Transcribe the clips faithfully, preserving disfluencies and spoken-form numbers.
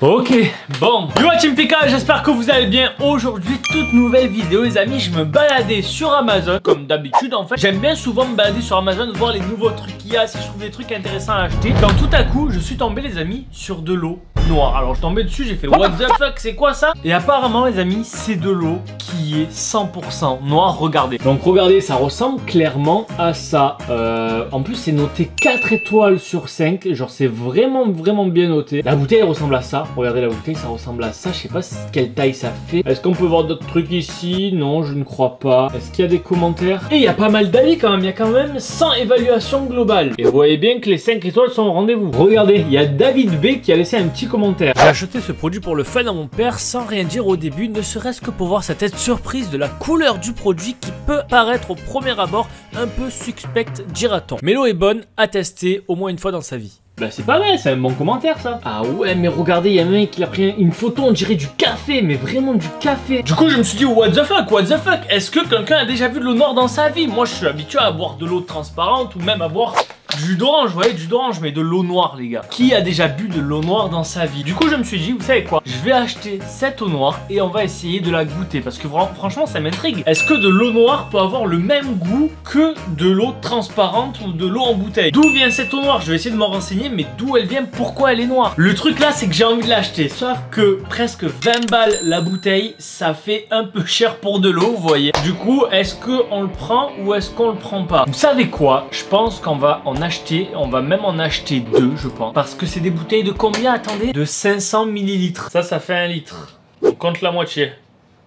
Ok, bon. Yo TeamPika, j'espère que vous allez bien. Aujourd'hui, toute nouvelle vidéo les amis, je me baladais sur Amazon. Comme d'habitude en fait, j'aime bien souvent me balader sur Amazon, voir les nouveaux trucs qu'il y a, si je trouve des trucs intéressants à acheter. Quand tout à coup, je suis tombé les amis sur de l'eau noire. Alors je tombais dessus, j'ai fait what the fuck, c'est quoi ça? Et apparemment les amis, c'est de l'eau qui est cent pour cent noire, regardez. Donc regardez, ça ressemble clairement à ça. euh, En plus c'est noté quatre étoiles sur cinq. Genre c'est vraiment vraiment bien noté. La bouteille ressemble à ça. Regardez la bouteille, ça ressemble à ça. Je sais pas quelle taille ça fait. Est-ce qu'on peut voir d'autres trucs ici? Non, je ne crois pas. Est-ce qu'il y a des commentaires? Et il y a pas mal d'avis quand même. Il y a quand même cent évaluations globales. Et vous voyez bien que les cinq étoiles sont au rendez-vous. Regardez, il y a David B qui a laissé un petit commentaire. J'ai acheté ce produit pour le fun à mon père sans rien dire au début, ne serait-ce que pour voir sa tête surprise de la couleur du produit qui peut paraître au premier abord un peu suspecte, dira-t-on. Mais l'eau est bonne à tester au moins une fois dans sa vie. Bah c'est pas mal, c'est un bon commentaire ça. Ah ouais, mais regardez, il y a un mec qui a pris une photo, on dirait du café, mais vraiment du café. Du coup je me suis dit what the fuck, what the fuck. Est-ce que quelqu'un a déjà vu de l'eau noire dans sa vie? Moi je suis habitué à boire de l'eau transparente ou même à boire du jus d'orange, vous voyez, du jus d'orange, mais de l'eau noire les gars. Qui a déjà bu de l'eau noire dans sa vie? Du coup je me suis dit, vous savez quoi, je vais acheter cette eau noire et on va essayer de la goûter. Parce que franchement ça m'intrigue. Est-ce que de l'eau noire peut avoir le même goût que de l'eau transparente ou de l'eau en bouteille? D'où vient cette eau noire? Je vais essayer de m'en renseigner, mais d'où elle vient, pourquoi elle est noire? Le truc là c'est que j'ai envie de l'acheter. Sauf que presque vingt balles la bouteille, ça fait un peu cher pour de l'eau, vous voyez. Du coup est-ce qu'on le prend ou est-ce qu'on le prend pas? Vous savez quoi, je pense qu'on va en acheter, on va même en acheter deux je pense, parce que c'est des bouteilles de combien, attendez, de cinq cents millilitres. Ça, ça fait un litre, on compte la moitié.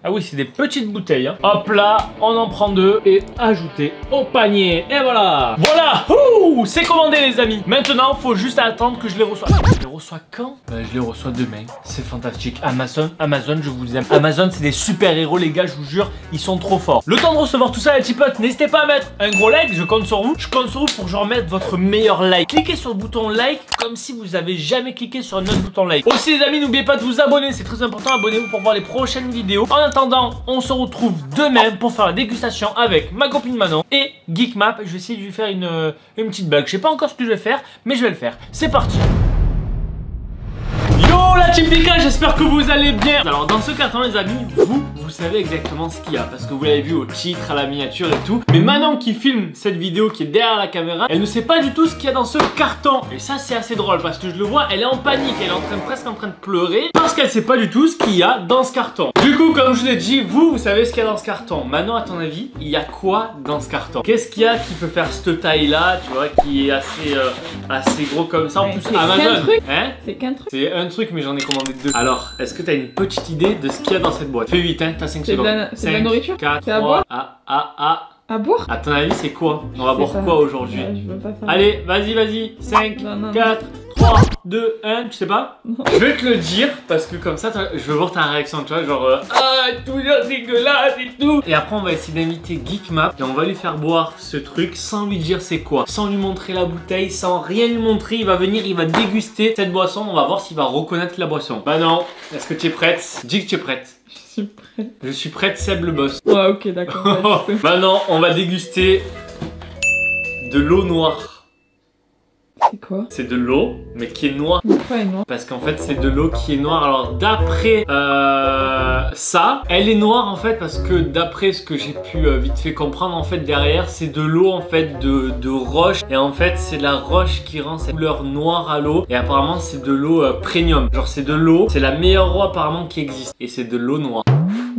Ah oui, c'est des petites bouteilles hein. Hop là, on en prend deux et ajouter au panier, et voilà. Voilà, ouh, c'est commandé les amis. Maintenant, faut juste attendre que je les reçois. Je les reçois quand? Ben, je les reçois demain, c'est fantastique. Amazon, Amazon, je vous aime. Amazon, c'est des super-héros les gars, je vous jure, ils sont trop forts. Le temps de recevoir tout ça les petits potes, n'hésitez pas à mettre un gros like, je compte sur vous. Je compte sur vous pour genre mettre votre meilleur like. Cliquez sur le bouton like comme si vous avez jamais cliqué sur un autre bouton like. Aussi les amis, n'oubliez pas de vous abonner, c'est très important, abonnez-vous pour voir les prochaines vidéos. En En attendant, on se retrouve demain pour faire la dégustation avec ma copine Manon et Geekmap. Je vais essayer de lui faire une, une petite bague. Je sais pas encore ce que je vais faire, mais je vais le faire. C'est parti. Yo la TeamPika, j'espère que vous allez bien. Alors dans ce carton les amis, vous, vous savez exactement ce qu'il y a, parce que vous l'avez vu au titre, à la miniature et tout. Mais Manon qui filme cette vidéo, qui est derrière la caméra, elle ne sait pas du tout ce qu'il y a dans ce carton. Et ça c'est assez drôle parce que je le vois, elle est en panique, elle est en train, presque en train de pleurer, parce qu'elle sait pas du tout ce qu'il y a dans ce carton. Du coup comme je vous ai dit, vous, vous savez ce qu'il y a dans ce carton. Manon, à ton avis, il y a quoi dans ce carton? Qu'est-ce qu'il y a qui peut faire cette taille là, tu vois, qui est assez, euh, assez gros comme ça? En ouais, plus Amazon, hein, c'est qu'un truc. C'est un truc, mais j'en ai commandé deux. Alors, est-ce que t'as une petite idée de ce qu'il y a dans cette boîte? Fais vite, hein, t'as cinq secondes. C'est de la nourriture. quatre, trois, ah, ah, ah. À boire? À ton avis, c'est quoi? On va boire quoi aujourd'hui? Allez, vas-y, vas-y. cinq, quatre, trois, deux, un, tu sais pas? Non. Je vais te le dire parce que comme ça, je veux voir ta réaction, tu vois, genre euh, ah, tout dégueulasse et tout. Et après, on va essayer d'inviter Geekmap et on va lui faire boire ce truc sans lui dire c'est quoi, sans lui montrer la bouteille, sans rien lui montrer. Il va venir, il va déguster cette boisson. On va voir s'il va reconnaître la boisson. Bah non, est-ce que tu es prête? Dis que tu es prête. Je suis prête. Je suis prête, Seb le boss. Ouais, ok, d'accord. Bah non, on va déguster de l'eau noire. C'est quoi? C'est de l'eau, mais qui est noire. Pourquoi elle est noire? Parce qu'en fait, c'est de l'eau qui est noire. Alors, d'après euh, ça, elle est noire en fait, parce que d'après ce que j'ai pu euh, vite fait comprendre, en fait, derrière, c'est de l'eau en fait de, de roche. Et en fait, c'est la roche qui rend cette couleur noire à l'eau. Et apparemment, c'est de l'eau euh, premium. Genre, c'est de l'eau, c'est la meilleure eau apparemment qui existe. Et c'est de l'eau noire.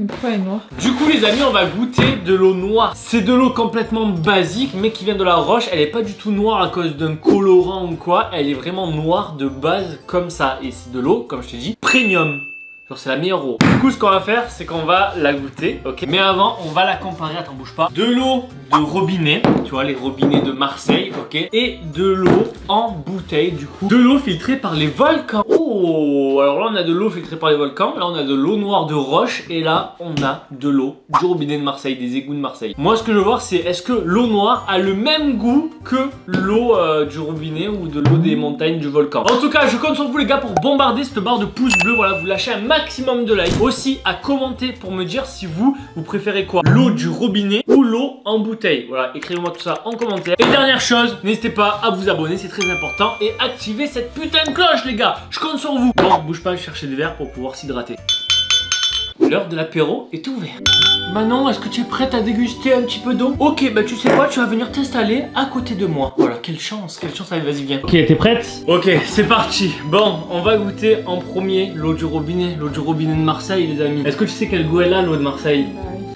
Pourquoi elle est noire? Du coup les amis, on va goûter de l'eau noire. C'est de l'eau complètement basique, mais qui vient de la roche. Elle est pas du tout noire à cause d'un colorant ou quoi. Elle est vraiment noire de base comme ça. Et c'est de l'eau, comme je te dis, premium. Genre c'est la meilleure eau. Du coup ce qu'on va faire, c'est qu'on va la goûter, ok. Mais avant on va la comparer, attends bouge pas. De l'eau de robinet, tu vois les robinets de Marseille, ok. Et de l'eau en bouteille du coup. De l'eau filtrée par les volcans. Oh, alors là on a de l'eau filtrée par les volcans. Là on a de l'eau noire de roche. Et là on a de l'eau du robinet de Marseille, des égouts de Marseille. Moi ce que je veux voir c'est est-ce que l'eau noire a le même goût que l'eau euh, du robinet ou de l'eau des montagnes du volcan. En tout cas je compte sur vous les gars pour bombarder cette barre de pouces bleus. Voilà, vous lâchez un maximum de likes. Aussi à commenter pour me dire si vous, vous préférez quoi, l'eau du robinet ou l'eau l'eau en bouteille. Voilà, écrivez-moi tout ça en commentaire. Et dernière chose, n'hésitez pas à vous abonner, c'est très important. Et activez cette putain de cloche, les gars. Je compte sur vous. Bon, bouge pas, je cherchais des verres pour pouvoir s'hydrater. L'heure de l'apéro est ouverte. Manon, est-ce que tu es prête à déguster un petit peu d'eau? Ok, bah tu sais quoi, tu vas venir t'installer à côté de moi. Voilà, quelle chance, quelle chance. Allez, vas-y, viens. Ok, t'es prête? Ok, c'est parti. Bon, on va goûter en premier l'eau du robinet. L'eau du robinet de Marseille, les amis. Est-ce que tu sais quel goût elle a, l'eau de Marseille?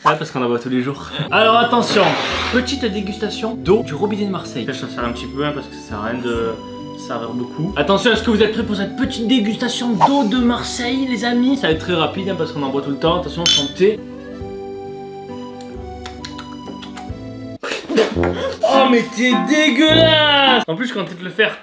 Ouais, parce qu'on en boit tous les jours. Alors attention, petite dégustation d'eau du robinet de Marseille. Je t'en sers un petit peu, hein, parce que ça sert à rien de... ça rire beaucoup. Attention, est-ce que vous êtes prêts pour cette petite dégustation d'eau de Marseille, les amis? Ça va être très rapide, hein, parce qu'on en boit tout le temps. Attention, santé. Oh mais t'es dégueulasse! En plus, je suis content de le faire.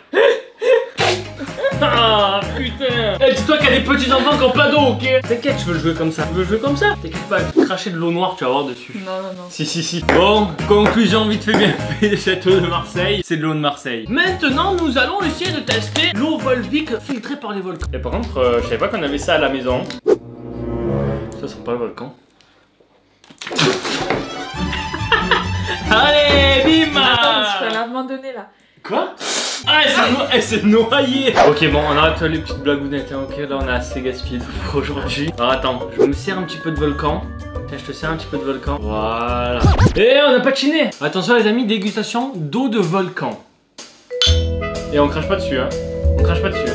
Ah putain! Eh, dis-toi qu'il y a des petits enfants qui ont pas d'eau, ok? T'inquiète, je veux jouer comme ça. Je veux jouer comme ça? T'inquiète pas, je vais cracher de l'eau noire, tu vas voir dessus. Non, non, non. Si, si, si. Bon, conclusion vite fait, bien fait de cette eau de Marseille. C'est de l'eau de Marseille. Maintenant, nous allons essayer de tester l'eau volvique filtrée par les volcans. Et par contre, euh, je savais pas qu'on avait ça à la maison. Ça sent pas le volcan. Allez, bim! Attends, je peux l'avant donné là. Quoi? Ah, elle s'est no... noyée. Ok, bon, on arrête les petites blagounettes, hein. Ok, là on a assez gaspillé pour aujourd'hui. Alors attends, je me sers un petit peu de volcan. Tiens, je te sers un petit peu de volcan. Voilà. Et on a patiné. Attention les amis, dégustation d'eau de volcan. Et on crache pas dessus, hein. On crache pas dessus.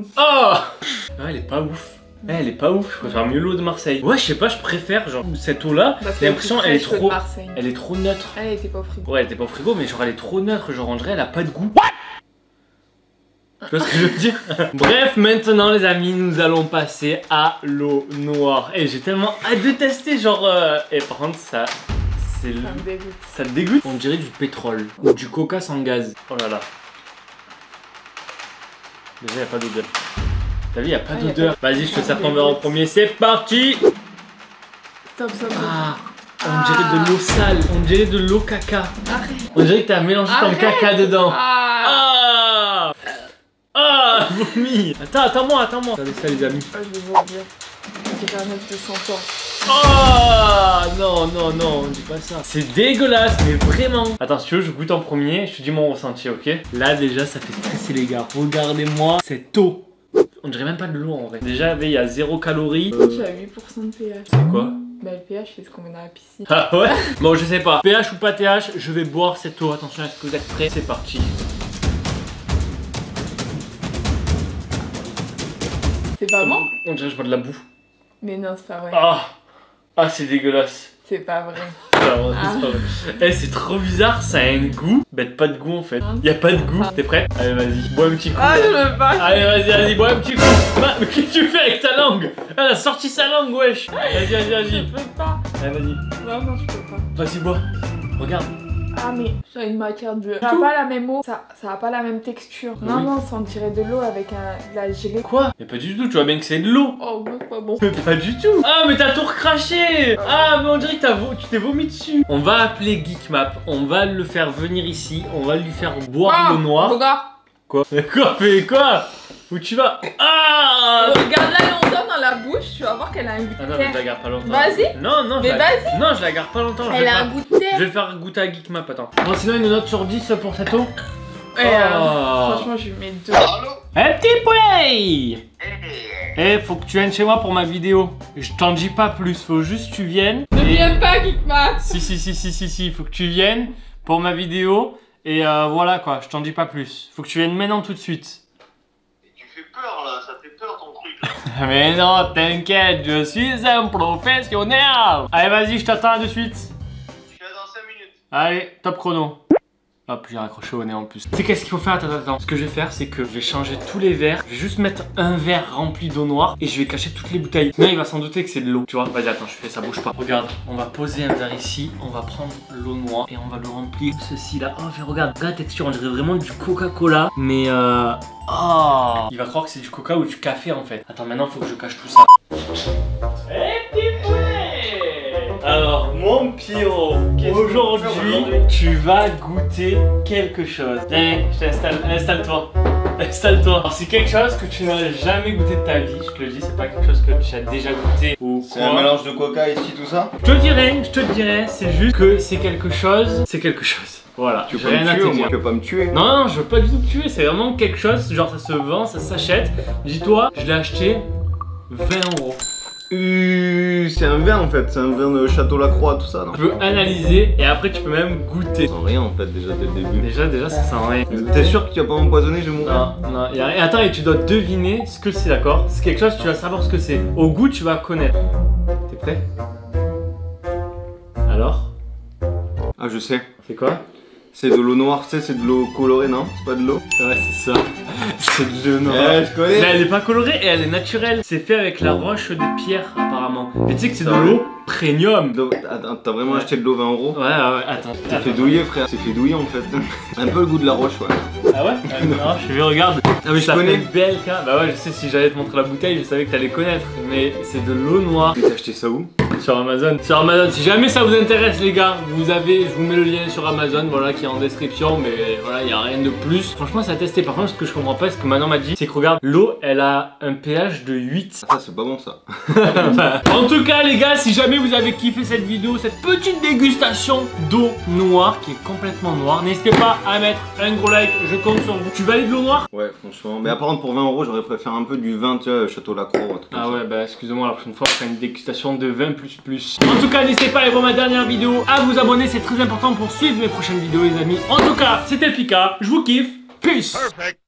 Oh ah, elle est pas ouf. Eh, elle est pas ouf, je préfère mieux l'eau de Marseille. Ouais, je sais pas, je préfère genre cette eau là. J'ai l'impression elle est trop, elle est trop neutre. Elle était pas au frigo. Ouais, elle était pas au frigo, mais genre elle est trop neutre, genre on dirait elle a pas de goût. What? Tu vois ce que je veux dire? Bref, maintenant les amis, nous allons passer à l'eau noire. Et j'ai tellement hâte de tester, genre. Euh... Et par contre ça, c'est ça me dégoûte. Ça te dégoûte? On dirait du pétrole ou du coca sans gaz. Oh là là. Déjà y a pas de gueule. T'as vu, il n'y a pas ah, d'odeur. Pas... Vas-y, je te sers ton verre en premier. C'est parti. Stop, stop. Ah, on ah. dirait de l'eau sale. On dirait de l'eau caca. Arrête. On dirait que t'as mélangé Arrête. ton caca dedans. Ah, ah, ah vomi. Attends, attends-moi, attends-moi. Regardez ça, les amis. Ah, je vais vous le dire. J'ai un mec de cent ans. Ah non, non, non, on dit pas ça. C'est dégueulasse, mais vraiment. Attends, si tu veux, je goûte en premier. Je te dis mon ressenti, ok? Là, déjà, ça fait stresser, les gars. Regardez-moi cette eau. On dirait même pas de l'eau en vrai. Déjà, il y a zéro calorie. Tu as huit pour cent de pH. C'est quoi? Bah, le pH, c'est ce qu'on met dans la piscine. Ah ouais? Bon, je sais pas. pH ou pas pH, je vais boire cette eau. Attention, est-ce que vous êtes prêts? C'est parti. C'est pas bon? On dirait que je bois de la boue. Mais non, c'est pas vrai. Ah, ah c'est dégueulasse. C'est pas vrai. C'est pas vrai, ah. c'est pas vrai. Eh, c'est trop bizarre, ça a un goût. Bah, pas de goût en fait. Y'a pas de goût. T'es prêt? Allez, vas-y, bois un petit coup. Ah, je veux pas. Allez, vas-y, vas-y, bois un petit coup. Bah, mais qu'est-ce que tu fais avec ta langue? Elle a sorti sa langue, wesh. Vas-y, vas-y, vas-y. Je peux pas. Allez, vas-y. Non, non, je peux pas. Vas-y, bois. Regarde. Ah, mais j'ai une matière de. Ça a pas la même eau, ça, ça a pas la même texture. Oui. Non, non, ça en dirait de l'eau avec un, de la gelée. Quoi? Mais pas du tout, tu vois bien que c'est de l'eau. Oh, bah, pas bon. Mais pas du tout. Ah, mais t'as tout recraché. Ah, ah mais on dirait que t'as vo... tu t'es vomi dessus. On va appeler Geekmap, on va le faire venir ici, on va lui faire boire ah, le noir. Regarde. Quoi? Mais quoi? Mais quoi? Où tu vas? Ah! Regarde la longtemps dans la bouche, tu vas voir qu'elle a un goût de terre. Ah non, mais je la garde pas longtemps. Vas-y! Non, non, mais je la... vas-y! Non, je la garde pas longtemps. Elle a un goût de terre. Je vais le faire goûter à Geekmap, attends. Bon, sinon, une note sur dix pour cette eau? Oh. Euh, franchement, je lui mets deux. Un petit poulet! Eh, faut que tu viennes chez moi pour ma vidéo. Je t'en dis pas plus, faut juste que tu viennes. Ne et... viens pas, Geekmap! Si, si, si, si, si, si, faut que tu viennes pour ma vidéo. Et euh, voilà quoi, je t'en dis pas plus. Faut que tu viennes maintenant tout de suite. Peur, là. Ça fait peur ton truc là. Mais non, t'inquiète, je suis un professionnel. Allez, vas-y, je t'attends de suite. Je suis là dans cinq minutes. Allez, top chrono. Hop, j'ai raccroché au nez en plus. Tu sais qu'est-ce qu'il faut faire? Attends, attends. Ce que je vais faire, c'est que je vais changer tous les verres. Je vais juste mettre un verre rempli d'eau noire et je vais cacher toutes les bouteilles. Sinon, il va s'en douter que c'est de l'eau. Tu vois? Vas-y, attends, je fais ça, bouge pas. Regarde, on va poser un verre ici. On va prendre l'eau noire et on va le remplir. Ceci là. Oh, mais regarde, regarde la texture. On dirait vraiment du Coca-Cola. Mais euh. Oh! Il va croire que c'est du coca ou du café en fait. Attends, maintenant faut que je cache tout ça. Alors, mon Pierrot, aujourd'hui tu vas goûter quelque chose. Allez, je t'installe, installe-toi. Installe-toi. C'est quelque chose que tu n'aurais jamais goûté de ta vie, je te le dis, c'est pas quelque chose que tu as déjà goûté ou quoi. C'est un mélange de coca et tout ça. Je te dirais, je te dirais, c'est juste que c'est quelque chose, c'est quelque chose. Voilà, tu peux rien à te dire. Tu veux pas me tuer? Non, non, je veux pas du tout te tuer, c'est vraiment quelque chose, genre ça se vend, ça s'achète. Dis-toi, je l'ai acheté vingt euros. Euh, c'est un vin en fait, c'est un vin de Château-Lacroix, tout ça, non? Tu peux analyser et après tu peux même goûter. Ça sent rien en fait, déjà dès le début. Déjà, déjà ça sent rien. T'es sûr que tu as pas empoisonné, je vais mourir? Non, non, y a rien. Attends, et tu dois deviner ce que c'est, d'accord? C'est quelque chose, tu vas savoir ce que c'est. Au goût, tu vas connaître. T'es prêt? Alors? Ah, je sais. C'est quoi? C'est de l'eau noire, tu sais, c'est de l'eau colorée, non? C'est pas de l'eau? Ouais, c'est ça. C'est de l'eau noire. Ouais, je connais. Mais elle est pas colorée et elle est naturelle. C'est fait avec la roche des pierres, apparemment. Mais tu sais que c'est de l'eau premium. Attends, t'as vraiment ouais. acheté de l'eau vingt euros? Ouais, ouais, attends. T'es fait douiller, frère. C'est fait douiller en fait. Un peu le goût de la roche, ouais. Ah ouais? Euh, non, je vais regarde. Ah, mais ça je connais. Belle, bah ouais, je sais, si j'allais te montrer la bouteille, je savais que t'allais connaître. Mais c'est de l'eau noire. T'as acheté ça où? Sur Amazon. Sur Amazon, si jamais ça vous intéresse les gars, vous avez, je vous mets le lien sur Amazon, voilà, qui est en description, mais voilà, il n'y a rien de plus. Franchement, ça a testé. Par contre, ce que je comprends pas, ce que Manon m'a dit, c'est que regarde, l'eau, elle a un pH de huit. Ah, ça, c'est pas bon ça. En tout cas, les gars, si jamais vous avez kiffé cette vidéo, cette petite dégustation d'eau noire, qui est complètement noire, n'hésitez pas à mettre un gros like, je compte sur vous. Tu valides l'eau noire? Ouais, franchement, mais apparemment pour vingt euros, j'aurais préféré un peu du vin, tu vois, Château-Lacroix ou un truc comme ça. Ah ouais, bah excusez-moi, la prochaine fois, on fera une dégustation de vin plus. Plus. En tout cas, n'hésitez pas à aller voir ma dernière vidéo, à vous abonner, c'est très important pour suivre mes prochaines vidéos les amis. En tout cas, c'était TeamPika, je vous kiffe, peace. Perfect.